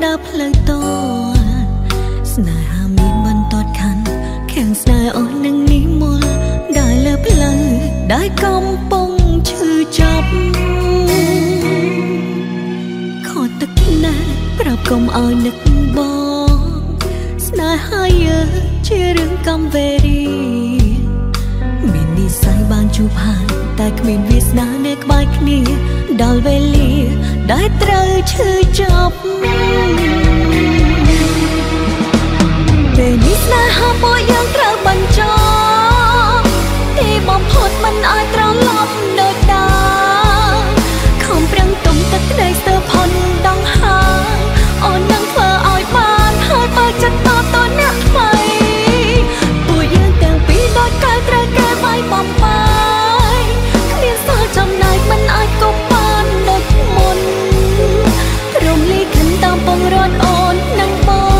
đáp lời tôi Snai hàm mi ban tọt khăn Kheng snai ôi nâng ní môn Đại lập lần Đại công bông chư chập Khó tức nè Prab công ôi nức bó Snai hai ơ Chia rừng cầm về đi Mình đi sai ban chụp hàn Tại mình viết snai nếc bạch ní Đào về lì Đại trời chư chập Bên Isla hấp bội dương trở bằng cho Thì bóng hốt mình ai trao lọc đôi ta Không răng tùng tất đầy sơ phần đông hà Ôn nâng phở ỏi bàn hơi bao chất to tôi nát mày Bùi dương tèo bí đôi cái trở kê bay bóng bay Khiến sao trong này mình ai cũng ban đôi môn Rồng ly khánh tam bông rôn ôn nâng bó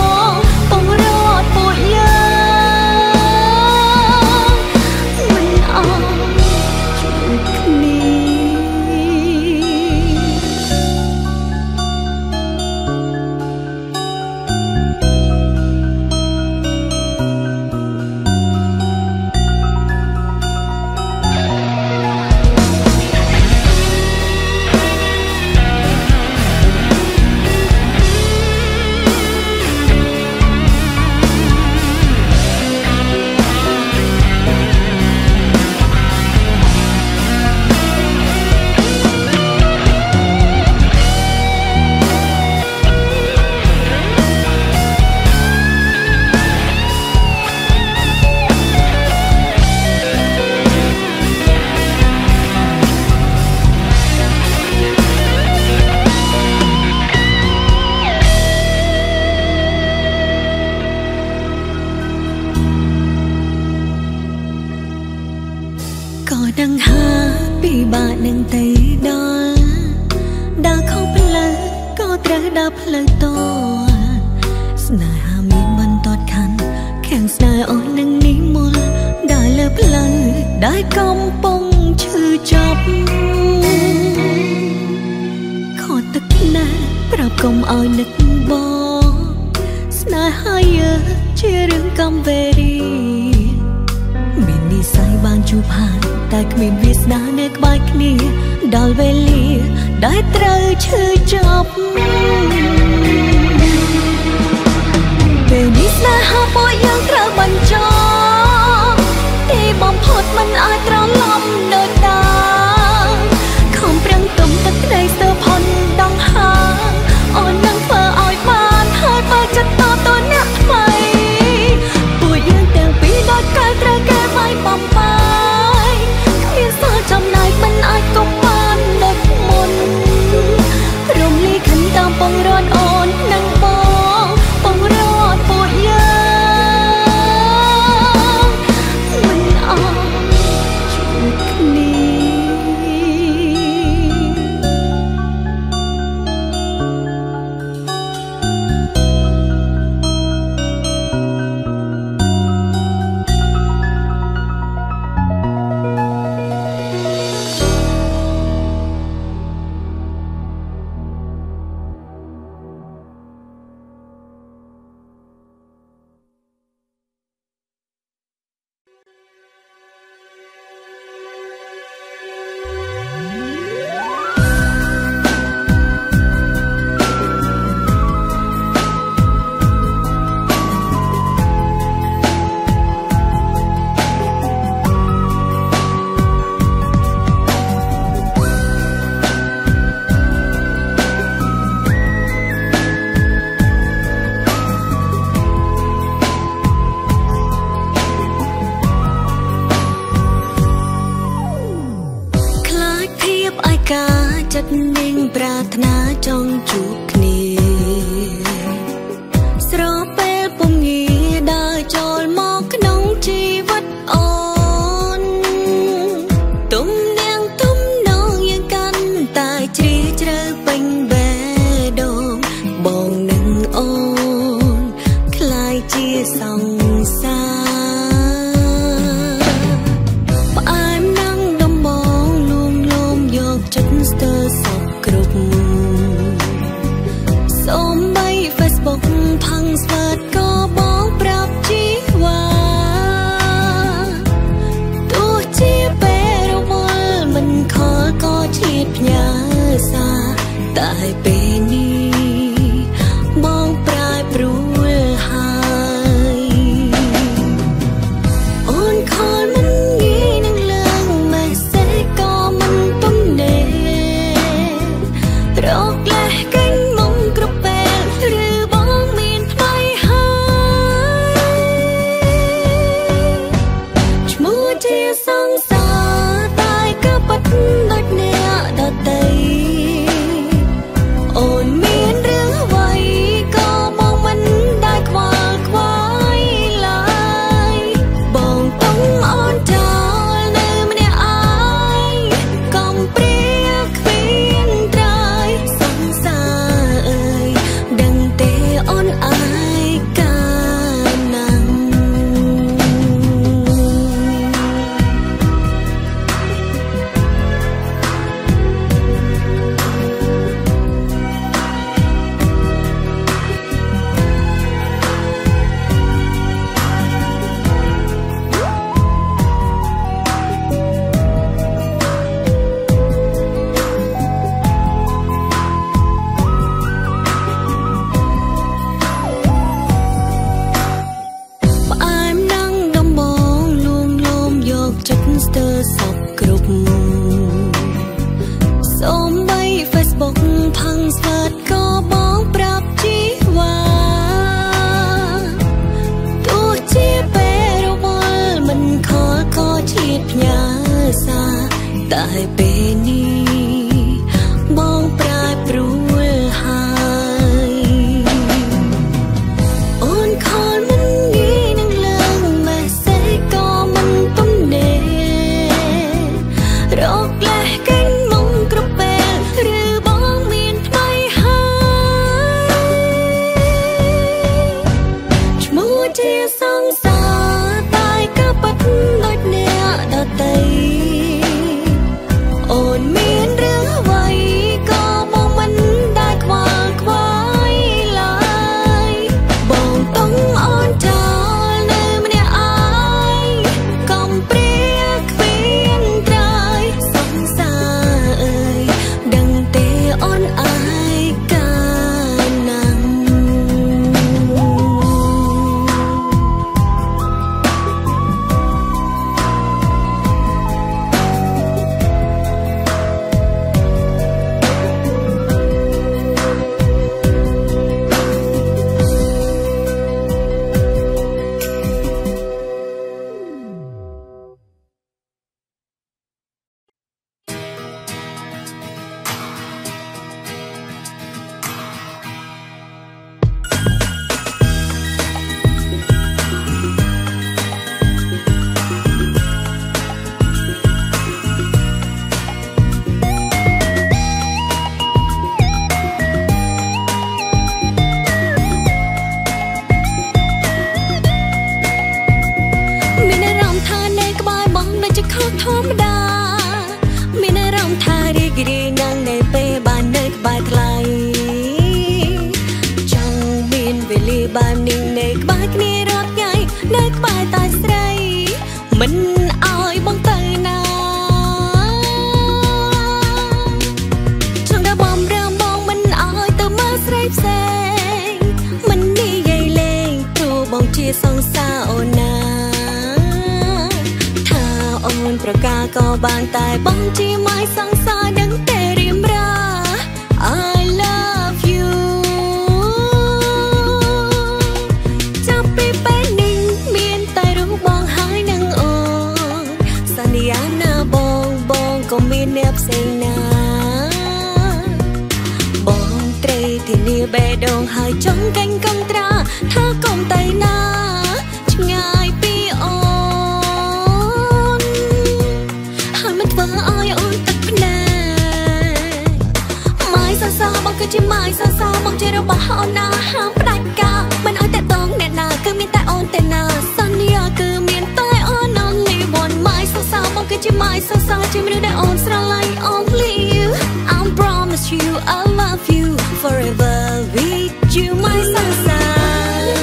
I promise you I'll love you forever with you my sunshine.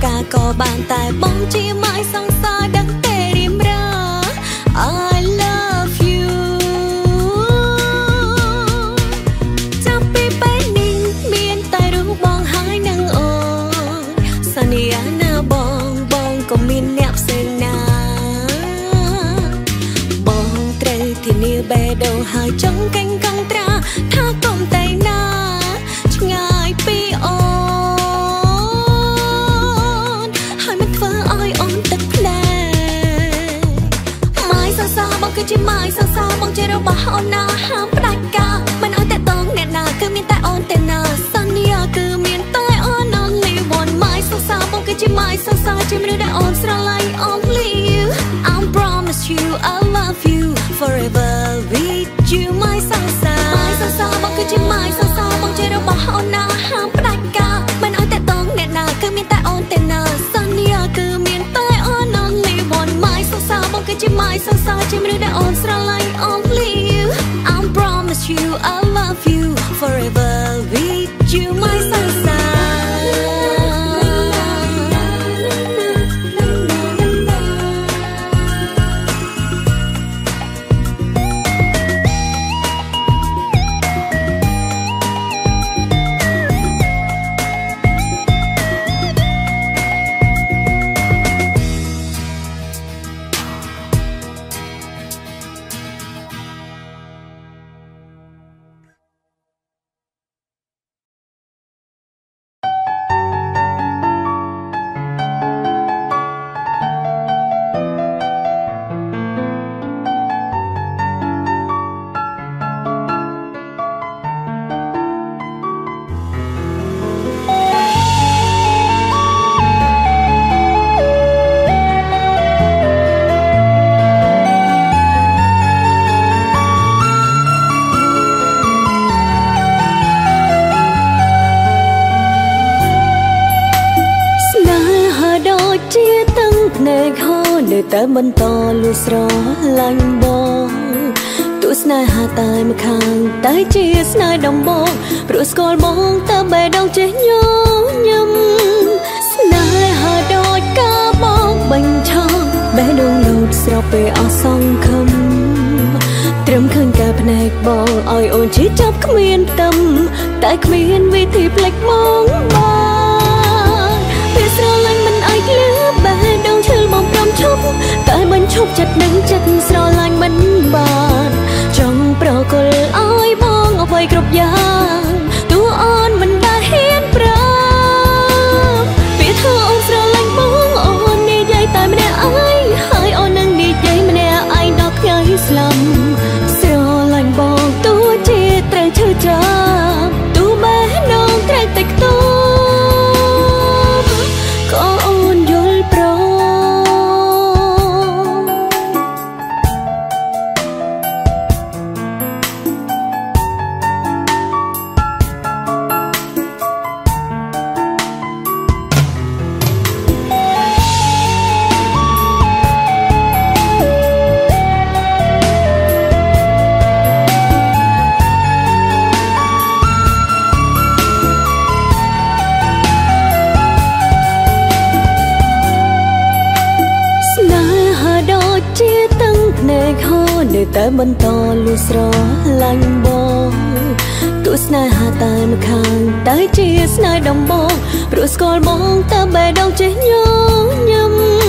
ca có bàn tay bóng chi mãi sang xa đắng tê đêm ra. I love you. Tapi pening miên tai rung bong hái nắng ôi. Saniana bong bong có miên nẹp sen na. Bong trây thì nia bè đầu hai trống canh căng tra tha công tay na. Ngài pi chỉ mãi sao sao mong chờ đâu bà hôn na ham đại ca mình nói tại tông nè na cứ miên tại on tên na sunny à cứ miên tại on only one mãi sao sao mong cứ chỉ mãi sao sao chỉ mình đại on sờ lại only you I promise you I love you forever with you mãi sao sao mong cứ chỉ mãi sao sao mong chờ đâu bà hôn na ham đại ca mình nói tại tông nè na cứ miên tại on tên na sunny à cứ miên tại on only one mãi sao sao mong cứ chỉ mãi sao sao chỉ mình đại on sờ lại only you I promise you I love you forever with you my sunshine. Tớ bận to lùi xó lạnh bóng tụi snai hà tai mà khang tai chi snai đồng bóng rồi scol bóng tớ bè đông chế nhớ nhầm snai hà đôi cá bóng bành trăng bè đông lụt xó về ao sông khâm trầm khang cả này bóng oi ôn chỉ chấp miên tâm tại miên vì thì plek mong ba biết sao lạnh mình ai lứa bè đông chơi bóng tại mình chúc chặt sao lành mình bàn trong pro cồn ai bong ở vai cột giang tu on mình đã hiến pram vì thơ ông sao lành bong on đi dây tại mình ai hai on đang đi dây mình ai đọc ngay slum sao lành bong tu chia trang chữ trang tu bé nông trang tịch tu. Tớ bận to lùi xó lạnh bóng tụi snai hà tai mà khang tai chi snai đồng bóng rồi scol bóng tớ bè đông chế nhớ nhầm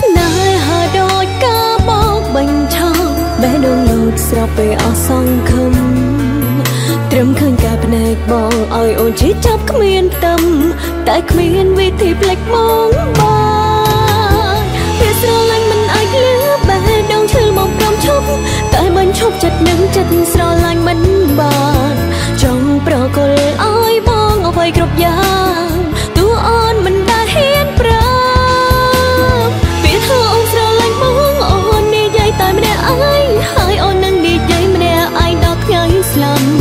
snai hà đôi cá bóng bành trăng bè đông lụt xó về ao sông khâm trầm khang cả này bóng oi ôn chỉ chấp miên tâm tại miên vì thì plek mong ba biết sao lạnh mình ai lứa bè đông chơi mong tại mình chúc chặt nắng chặt sao lành mình bàn trong pro cồn ai bong ở vai cột giang tu on mình đã hiến pram vì thơ ông sao lành bóng on đi dây tại mình ai hai on đang đi dây mình ai đọc ngay slum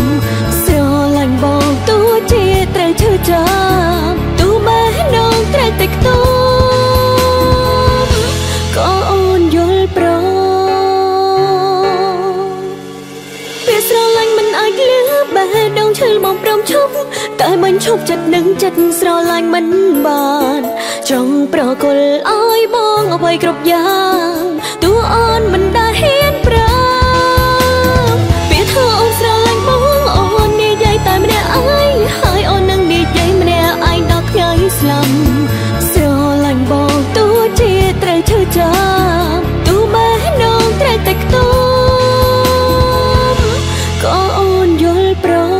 sao lành bóng tu chia trang chữ trang tu bé nông trang tịch tu. Tại มันชอบจัดหนึ่งจัดสรลายมันบานจังปรากฏอ้ายมองเอาไว้กรบยางตัวอ่อนมันได้เห็นปรามเปียเธออ่อนสรลายมองอ่อนนี่ใหญ่แต่ไม่ได้อ้ายหายอ่อนนั่งนี่ใหญ่ไม่ได้อ้ายดอกไงสลัมสรลายบอกตัวเจี๊ยตรังเธอจำตัวแม่น้องตรังแต่ตัวก็อ่อนยลปราม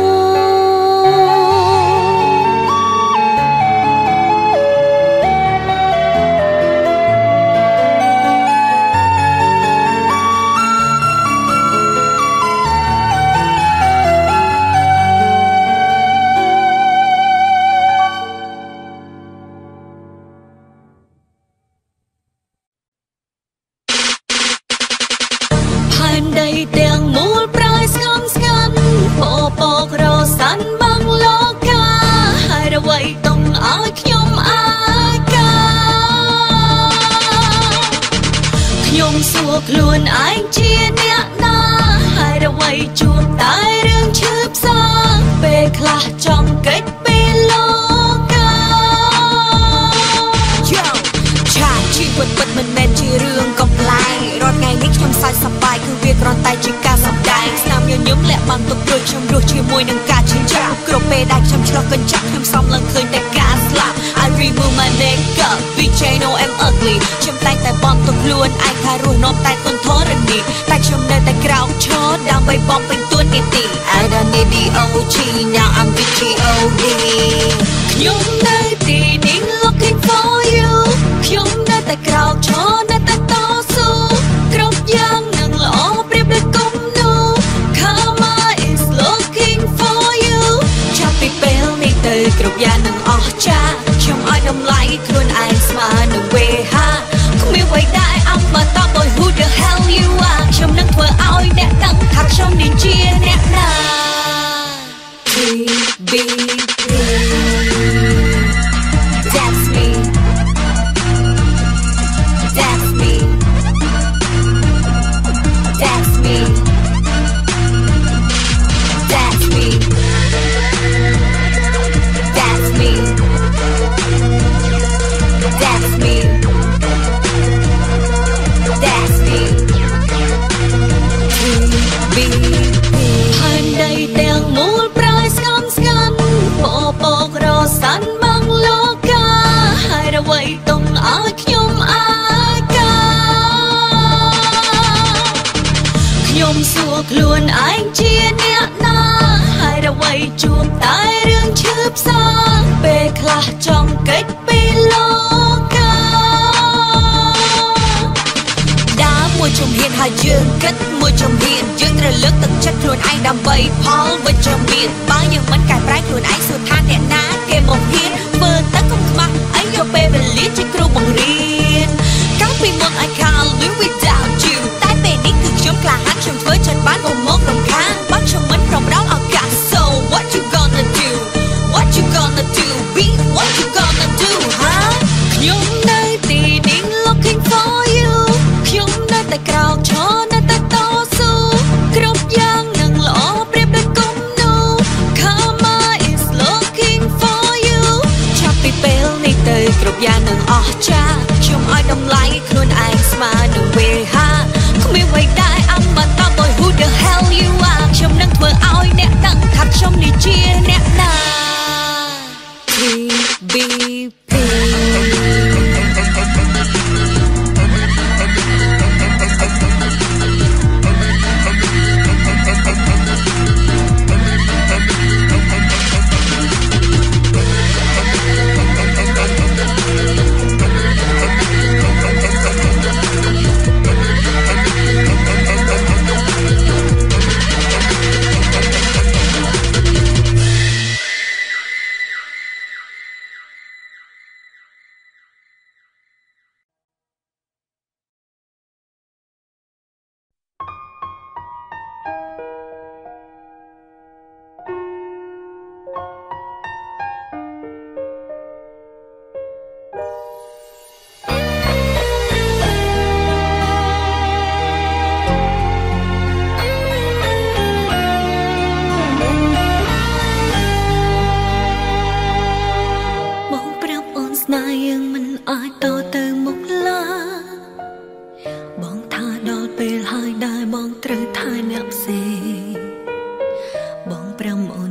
na yên mình ai to từ một lá bọn tha đo về hai đai bọn trở thai nẹp xì bọn bram ôn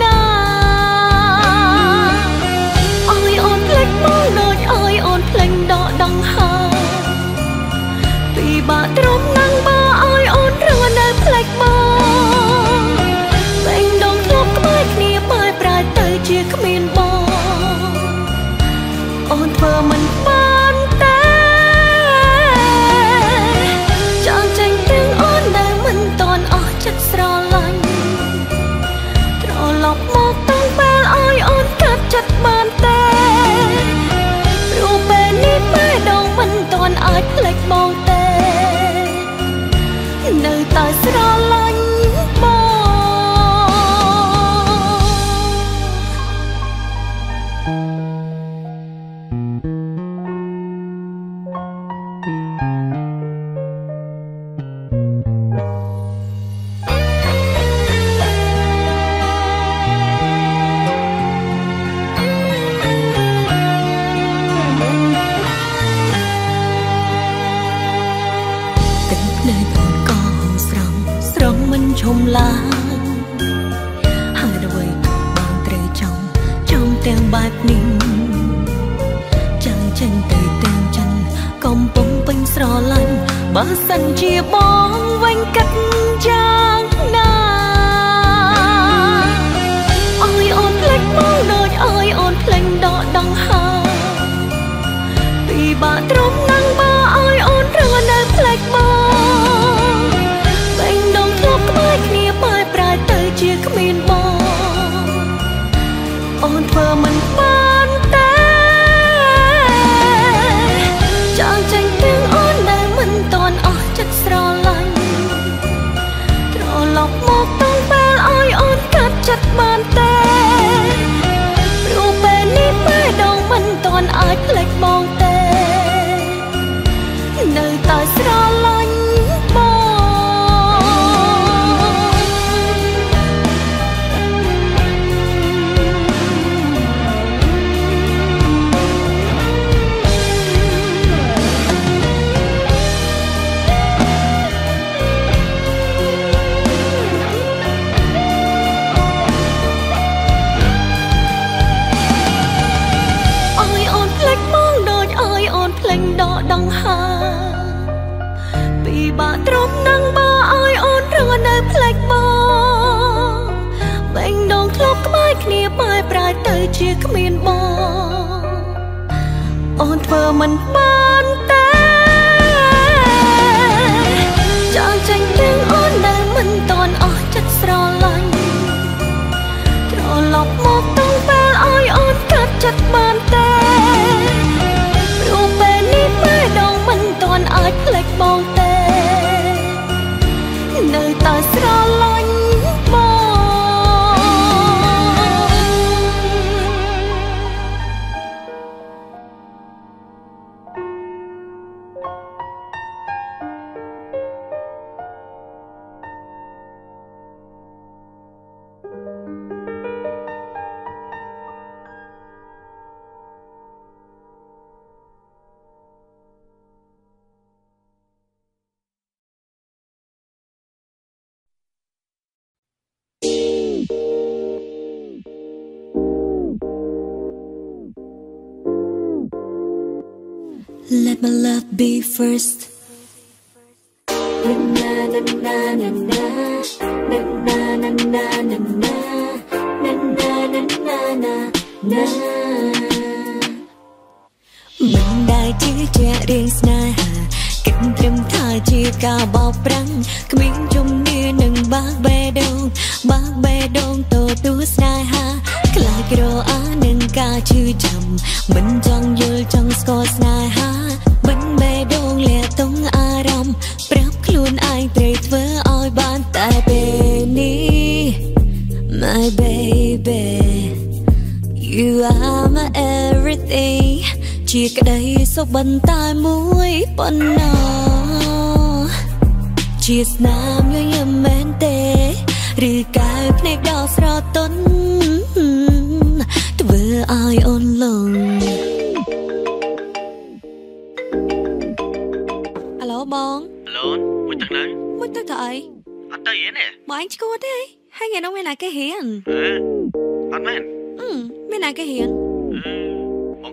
na ôi ôn lạnh bóng nồi ôi ôn lạnh đỏ đằng hà tùy bà trốn nắng ba ôi ôn rửa nơi lạnh bóng anh đong lóc bãi nia bãi bãi tới chia khmin bóng ôn thơ mình ban chất bàn tay rượu bè nít bãi đầu mình toàn ái lệch bóng tay nơi ta ra lanh bóng chôm lá hai đôi bàn tre trong trong tiếng bát mình chẳng tranh từ tiếng chân công bóng bánh sò lăn ba sân chia bóng vanh cắt trang na ôi ôn lạnh bóng đôi ôi ôn lạnh đỏ đằng hà tùy bà trống nắng ba ôi ôn rửa nơi lạnh bóng chia khmin bóng ôn thơ mình ban tay chẳng tranh tiếng ôn đời mình toàn ở chất sò lạnh trò lọc một tông bè ôi ôn cắt chất bàn tay rượu bè nít bãi đầu mình toàn ái lệch bóng tay nơi ta sò lạnh chia khmin bóng ôn thơ mình ban tay chẳng tranh tiếng ôn đời mình toàn ở chất sò lạnh trò lọc một tông bè ôi ôn cắt chất bàn tay rượu bè nít bãi đầu mình toàn ái lệch bóng tay nơi ta sò lạnh Let my love be first. Mình đã chia trẻ riêng snai hà kinh trầm thai chia cả bọc răng mình chung như nâng bác bè đông tổ tu snai hà lại cái đồ á nâng ca chư trầm mình trong yêu trong score snai hà. When Cái đây sốc bần tai mũi bọn nó Chia nam như nhầm mến tế Rì cái này đọc rõ tốn Tôi vừa ai ôn lòng Alo bọn Alo, mùi tật đấy Mùi tật thầy Ở đây vậy nè Bọn anh chứ có đấy Hai ngày đông bên này cái hiền Ừ, anh mẹ Ừ, bên này cái hiền Ừ Bọn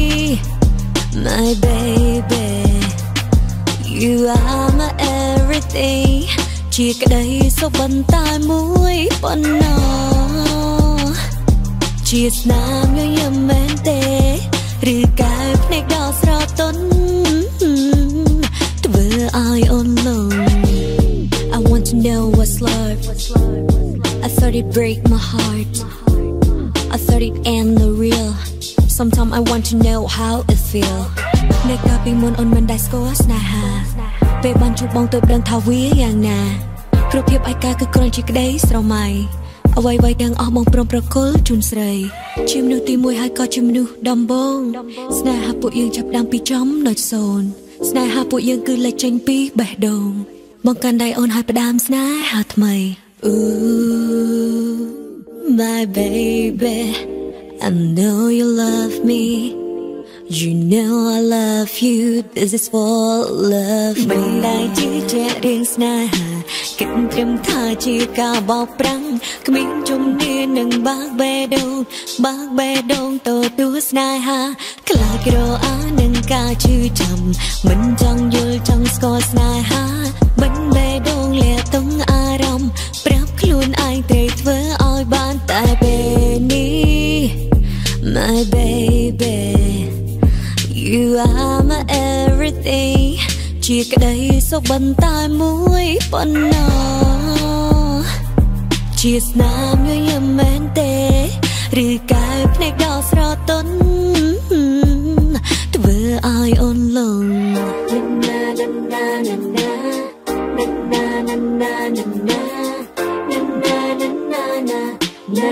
My baby, you are my everything. Chỉ cái đây sau bàn tay mũi bọn nó. Chia nam như nhầm mến tê, rì cái này đỏ rõ tốn. Tôi vừa ai ôn lòng. I want to know what's love. I thought it break my heart. I thought it end the real. Sometimes I want to know how it feels. Nè cà phê muôn ôn mình đại score na hà. Về bàn chụp bóng tôi đang thao vía giang nà. Pro phép ai cả cứ còn chỉ cái đấy sao mày? Ở vai vai đang ở bóng prom pro cool chun sray. Chim nu ti môi hai co chim nu đầm bông. Na hà bụi dương chập đang pi chấm nợ sồn. Na hà bụi dương cứ lệ tranh pi bẻ đồng. Bóng can đại ôn hai đam na hạt mày. Ooh, my baby. I know you love me You know I love you This is for love me Mình đại chỉ trẻ riêng snai hà Kinh trâm tha chỉ ca bọc răng Khmín chung đi nâng Bác bè đông tổ tú snai hà Khá là kỳ rô á nâng ca chư chầm Mình trong dùl trong score snai hà Bánh bè đông lè tông á rong Práp luôn anh thầy thơ ôi bàn tại bề ní My baby, you are my everything. Chia cái đây sau bàn tay mũi bọn nó. Chia nam như nhầm mến tê, rì cái này đỏ rõ tốn. Tôi vừa ai ôn lòng. Na na na na na, na na na na na, na na na na na.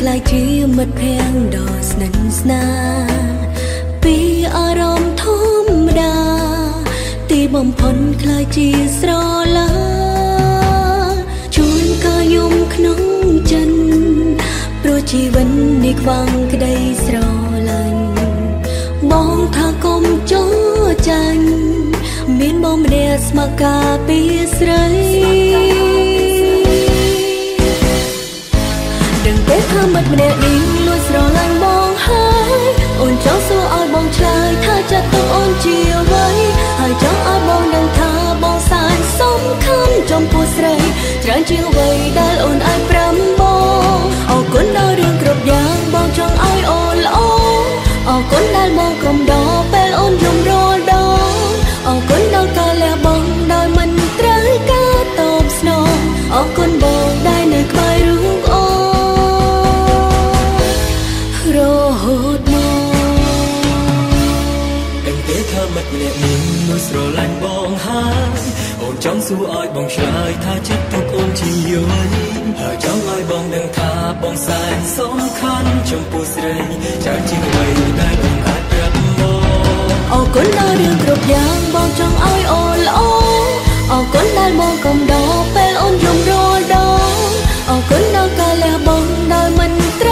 คลายที่มัดแพงดอสนันสนาปีอารมณ์ทมดาตีบ่มพ้นคลายจีสรอลาชวนกายุมขนมจันโปรชีวันในวังกระไดสรอลันมองทางกลมจ้อจันเมียนบ่มเดสมากาปีสไรแต่เธอมัดเมียดิ้งลวดรอลังมองหายอุ่นเจ้าสู้อ้อยมองชายถ้าจะต้องอ่อนเจียวไว้หายเจ้าอ้อยมองดังเธอมองสายสมคำจมพูดไรจางเจียวไว้ได้อุ่นอ้อยปรำมองออกก้นดาวเรืองกรบยางมองจางอ้อยอ่อนละอ่อนออกก้นได้มองกลมดอกเปลอุ่นยมรอดองออกก้นดาวกาแลบองได้มันตรังกาตอบสนองออกก้นบองได้ในใครรู้โรดมตั้งแต่เธอมัดเมียนิ่งนวลสโลลันบองหายโอนจ้องสู้อ้อยบองชายท่าจับทุกองที่ย้อยหาจ้องอ้อยบองดังท่าบองสายสมคันจมปูสไรจากที่ไว้ได้บองอาจรับมองเอาก้นดาวเรืองกรบยางบองจ้องอ้อยโอละโอเอาก้นดาวมองกำดอกเปลอนยมรอดองเอาก้นดาวกาแลบองดาวมันตร